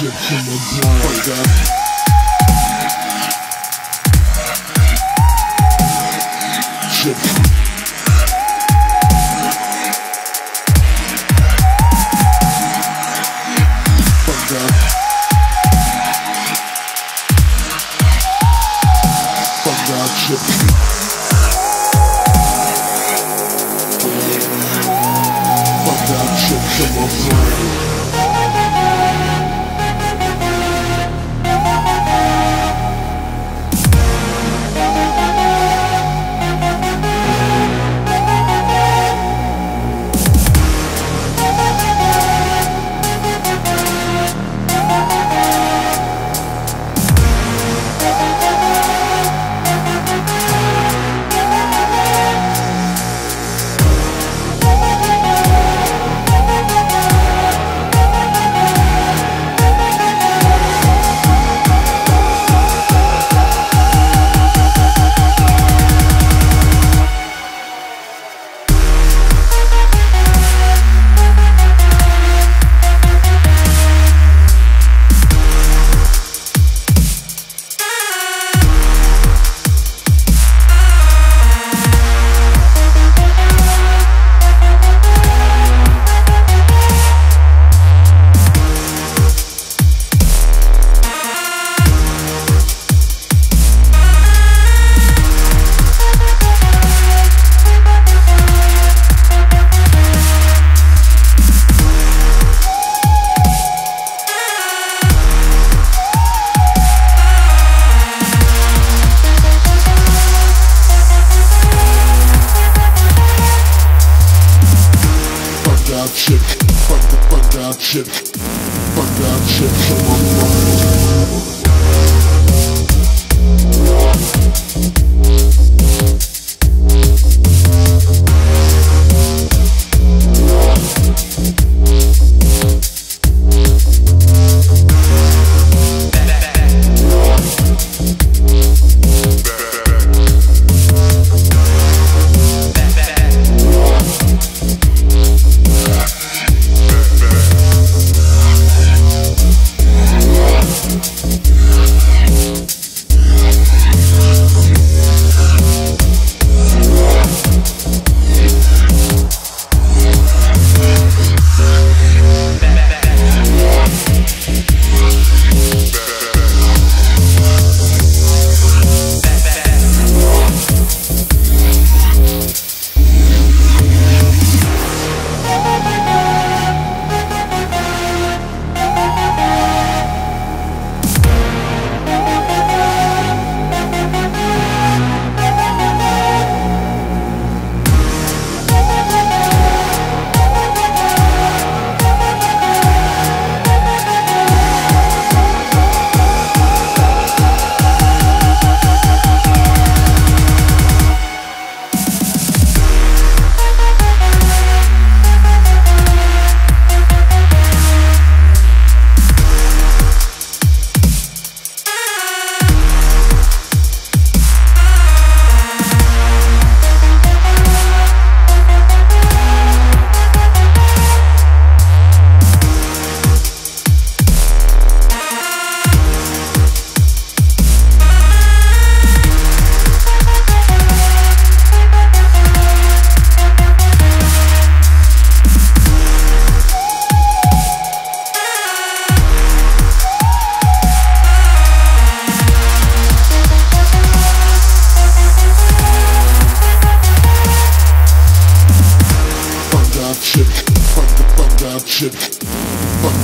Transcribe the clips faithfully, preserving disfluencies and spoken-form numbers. Egyptian LeBron. Fuck that shit, fuck that shit, fuck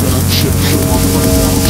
that shit, fuck that shit.